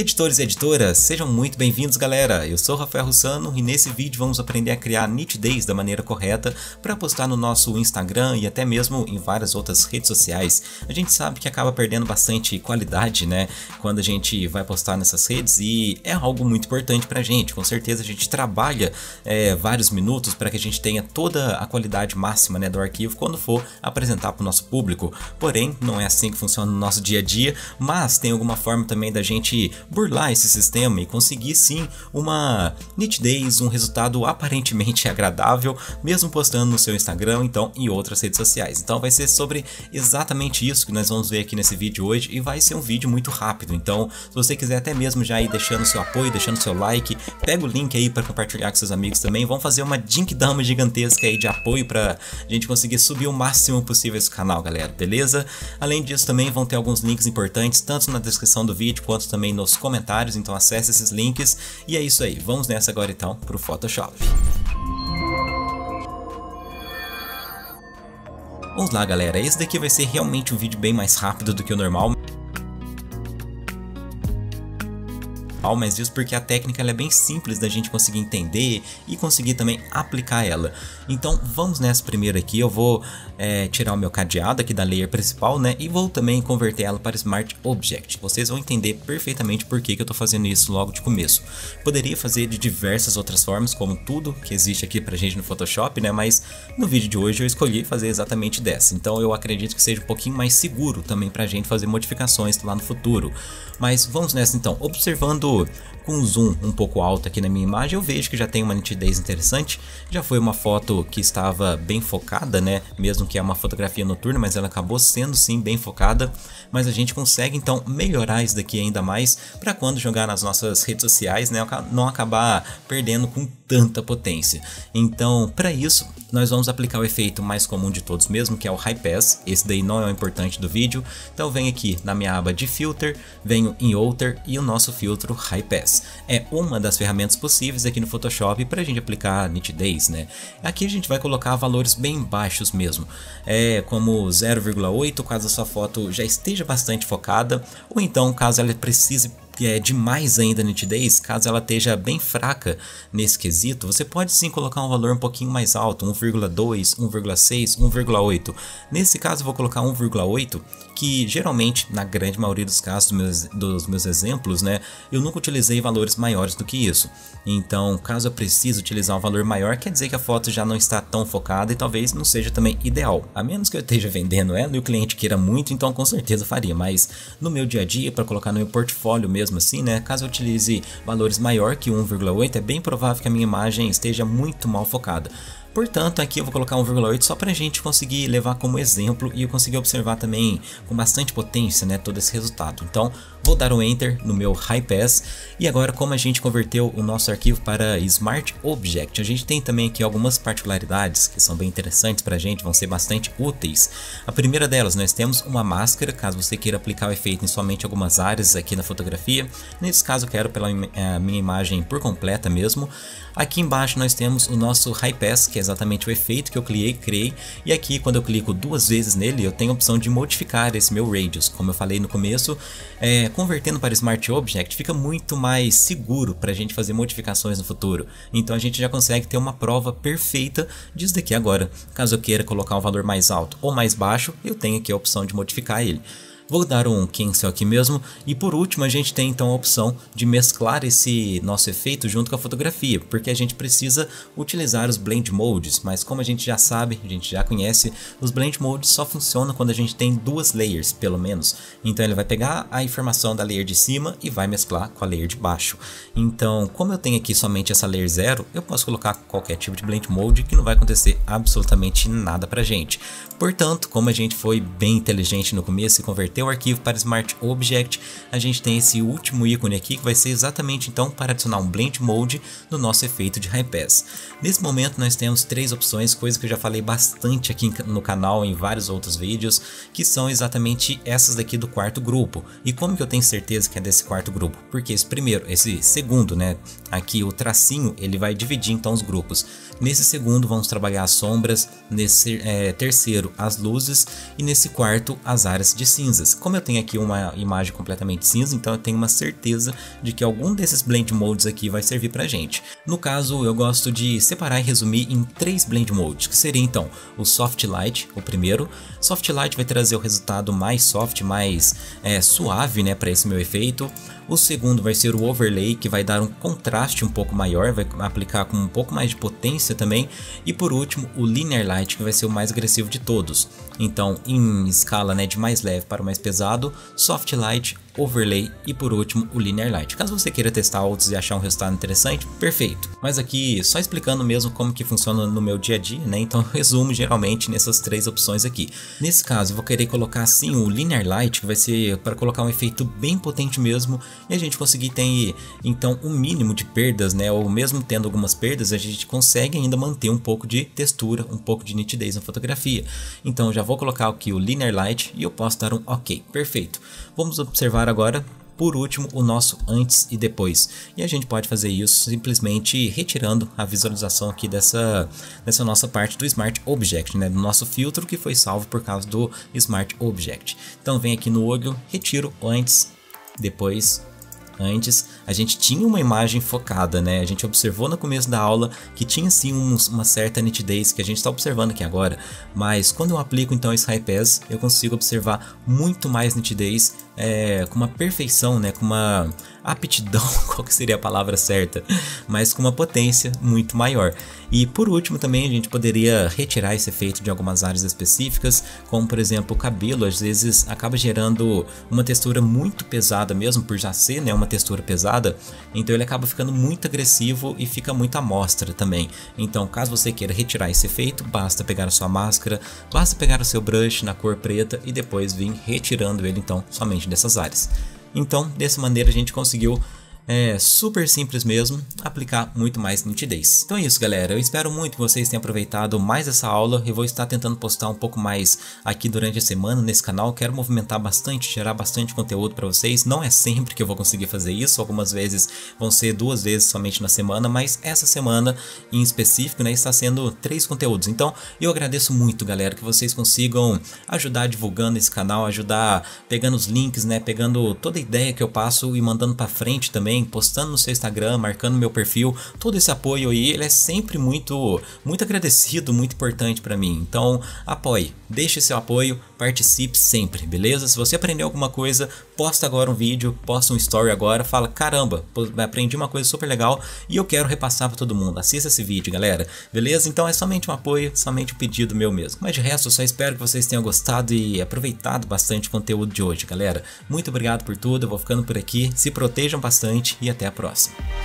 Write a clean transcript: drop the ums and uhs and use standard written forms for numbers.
Editores e editoras, sejam muito bem-vindos, galera! Eu sou o Rafael Russano e nesse vídeo vamos aprender a criar nitidez da maneira correta para postar no nosso Instagram e até mesmo em várias outras redes sociais. A gente sabe que acaba perdendo bastante qualidade, né? Quando a gente vai postar nessas redes, e é algo muito importante pra gente. Com certeza a gente trabalha vários minutos para que a gente tenha toda a qualidade máxima, né, do arquivo quando for apresentar para o nosso público. Porém, não é assim que funciona no nosso dia a dia, mas tem alguma forma também da gente burlar esse sistema e conseguir sim uma nitidez, um resultado aparentemente agradável, mesmo postando no seu Instagram, então, e outras redes sociais. Então vai ser sobre exatamente isso que nós vamos ver aqui nesse vídeo hoje, e vai ser um vídeo muito rápido. Então, se você quiser até mesmo já ir deixando seu apoio, deixando seu like, pega o link aí para compartilhar com seus amigos também. Vamos fazer uma dink-dama gigantesca aí de apoio para a gente conseguir subir o máximo possível esse canal, galera, beleza? Além disso também vão ter alguns links importantes, tanto na descrição do vídeo quanto também nos comentários, então acesse esses links. E é isso aí, vamos nessa agora então pro Photoshop. Vamos lá, galera, esse daqui vai ser realmente um vídeo bem mais rápido do que o normal, mas isso porque a técnica ela é bem simples da gente conseguir entender e conseguir também aplicar ela. Então vamos nessa primeiro aqui. Eu vou tirar o meu cadeado aqui da layer principal, né, e vou também converter ela para Smart Object. Vocês vão entender perfeitamente por que eu estou fazendo isso logo de começo. Poderia fazer de diversas outras formas, como tudo que existe aqui pra gente no Photoshop, né, mas no vídeo de hoje eu escolhi fazer exatamente dessa. Então eu acredito que seja um pouquinho mais seguro também pra gente fazer modificações lá no futuro. Mas vamos nessa então. Observando com um zoom um pouco alto aqui na minha imagem, eu vejo que já tem uma nitidez interessante. Já foi uma foto que estava bem focada, né, mesmo que é uma fotografia noturna, mas ela acabou sendo sim bem focada. Mas a gente consegue então melhorar isso daqui ainda mais para quando jogar nas nossas redes sociais, né, não acabar perdendo com tanta potência. Então para isso nós vamos aplicar o efeito mais comum de todos mesmo, que é o High Pass. Esse daí não é o importante do vídeo, então venho aqui na minha aba de Filter, venho em Outer e o nosso filtro High Pass. É uma das ferramentas possíveis aqui no Photoshop para a gente aplicar nitidez, né? Aqui a gente vai colocar valores bem baixos mesmo, como 0,8 caso a sua foto já esteja bastante focada, ou então caso ela precise demais ainda a nitidez, caso ela esteja bem fraca nesse quesito, você pode sim colocar um valor um pouquinho mais alto, 1,2, 1,6, 1,8. Nesse caso eu vou colocar 1,8, que geralmente, na grande maioria dos casos dos meus exemplos, né, eu nunca utilizei valores maiores do que isso. Então, caso eu precise utilizar um valor maior, quer dizer que a foto já não está tão focada e talvez não seja também ideal. A menos que eu esteja vendendo ela e o cliente queira muito, então com certeza faria, mas no meu dia a dia, para colocar no meu portfólio mesmo, assim, né, caso eu utilize valores maior que 1,8, é bem provável que a minha imagem esteja muito mal focada. Portanto, aqui eu vou colocar 1,8 só para a gente conseguir levar como exemplo e eu conseguir observar também com bastante potência, né, todo esse resultado. Então, vou dar um Enter no meu High Pass. E agora, como a gente converteu o nosso arquivo para Smart Object, a gente tem também aqui algumas particularidades que são bem interessantes para a gente, vão ser bastante úteis. A primeira delas, nós temos uma máscara, caso você queira aplicar o efeito em somente algumas áreas aqui na fotografia. Nesse caso, eu quero pela minha imagem por completa mesmo. Aqui embaixo nós temos o nosso High Pass, que é exatamente o efeito que eu criei, e aqui quando eu clico duas vezes nele eu tenho a opção de modificar esse meu radius. Como eu falei no começo, convertendo para Smart Object fica muito mais seguro para a gente fazer modificações no futuro. Então a gente já consegue ter uma prova perfeita disso daqui agora. Caso eu queira colocar um valor mais alto ou mais baixo, eu tenho aqui a opção de modificar ele. Vou dar um cancel aqui mesmo. E por último a gente tem então a opção de mesclar esse nosso efeito junto com a fotografia, porque a gente precisa utilizar os blend modes, mas como a gente já sabe, a gente já conhece, os blend modes só funcionam quando a gente tem duas layers, pelo menos. Então ele vai pegar a informação da layer de cima e vai mesclar com a layer de baixo. Então, como eu tenho aqui somente essa layer 0, eu posso colocar qualquer tipo de blend mode que não vai acontecer absolutamente nada pra gente. Portanto, como a gente foi bem inteligente no começo e converteu o arquivo para Smart Object, a gente tem esse último ícone aqui que vai ser exatamente então para adicionar um blend mode no nosso efeito de High Pass. Nesse momento nós temos três opções, coisa que eu já falei bastante aqui no canal em vários outros vídeos, que são exatamente essas daqui do quarto grupo. E como que eu tenho certeza que é desse quarto grupo? Porque esse segundo, né, aqui o tracinho, ele vai dividir então os grupos. Nesse segundo vamos trabalhar as sombras, nesse terceiro as luzes e nesse quarto as áreas de cinzas. cinzas. Como eu tenho aqui uma imagem completamente cinza, então eu tenho uma certeza de que algum desses blend modes aqui vai servir pra gente. No caso, eu gosto de separar e resumir em 3 blend modes, que seria então o Soft Light, o primeiro. Soft Light vai trazer o resultado mais soft, mais suave, né, para esse meu efeito. O segundo vai ser o Overlay, que vai dar um contraste um pouco maior, vai aplicar com um pouco mais de potência também. E por último, o Linear Light, que vai ser o mais agressivo de todos. Então, em escala, né, de mais leve para o mais pesado, Soft Light, Overlay e por último o Linear Light. Caso você queira testar outros e achar um resultado interessante, perfeito. Mas aqui só explicando mesmo como que funciona no meu dia a dia, né? Então eu resumo geralmente nessas 3 opções aqui. Nesse caso eu vou querer colocar assim o Linear Light, que vai ser para colocar um efeito bem potente mesmo e a gente conseguir ter então um mínimo de perdas, né? Ou mesmo tendo algumas perdas, a gente consegue ainda manter um pouco de textura, um pouco de nitidez na fotografia. Então eu já vou colocar aqui o Linear Light e eu posso dar um OK, perfeito. Vamos observar agora, por último, o nosso antes e depois. E a gente pode fazer isso simplesmente retirando a visualização aqui dessa nossa parte do Smart Object, né? Do nosso filtro que foi salvo por causa do Smart Object. Então vem aqui no olho, retiro o antes, depois. Antes a gente tinha uma imagem focada, né? A gente observou no começo da aula que tinha sim uma certa nitidez que a gente está observando aqui agora, mas quando eu aplico então esse High Pass eu consigo observar muito mais nitidez, com uma perfeição, né? Com uma aptidão, qual que seria a palavra certa, mas com uma potência muito maior. E por último também a gente poderia retirar esse efeito de algumas áreas específicas, como por exemplo o cabelo, às vezes acaba gerando uma textura muito pesada mesmo, por já ser, né, uma textura pesada, então ele acaba ficando muito agressivo e fica muito à mostra também. Então caso você queira retirar esse efeito, basta pegar a sua máscara, basta pegar o seu brush na cor preta e depois vir retirando ele então somente dessas áreas. Então dessa maneira a gente conseguiu, super simples mesmo, aplicar muito mais nitidez. Então é isso, galera, eu espero muito que vocês tenham aproveitado mais essa aula. Eu vou estar tentando postar um pouco mais aqui durante a semana nesse canal, quero movimentar bastante, gerar bastante conteúdo para vocês. Não é sempre que eu vou conseguir fazer isso, algumas vezes vão ser 2 vezes somente na semana, mas essa semana em específico, né, está sendo 3 conteúdos. Então eu agradeço muito, galera, que vocês consigam ajudar divulgando esse canal, ajudar pegando os links, né, pegando toda a ideia que eu passo e mandando para frente também, postando no seu Instagram, marcando meu perfil. Todo esse apoio aí, ele é sempre muito agradecido, muito importante para mim. Então apoie, deixe seu apoio, participe sempre, beleza? Se você aprendeu alguma coisa, posta agora um vídeo, posta um story agora, fala, caramba, aprendi uma coisa super legal e eu quero repassar para todo mundo, assista esse vídeo, galera, beleza? Então é somente um apoio, somente um pedido meu mesmo. Mas de resto eu só espero que vocês tenham gostado e aproveitado bastante o conteúdo de hoje, galera. Muito obrigado por tudo, eu vou ficando por aqui, se protejam bastante e até a próxima.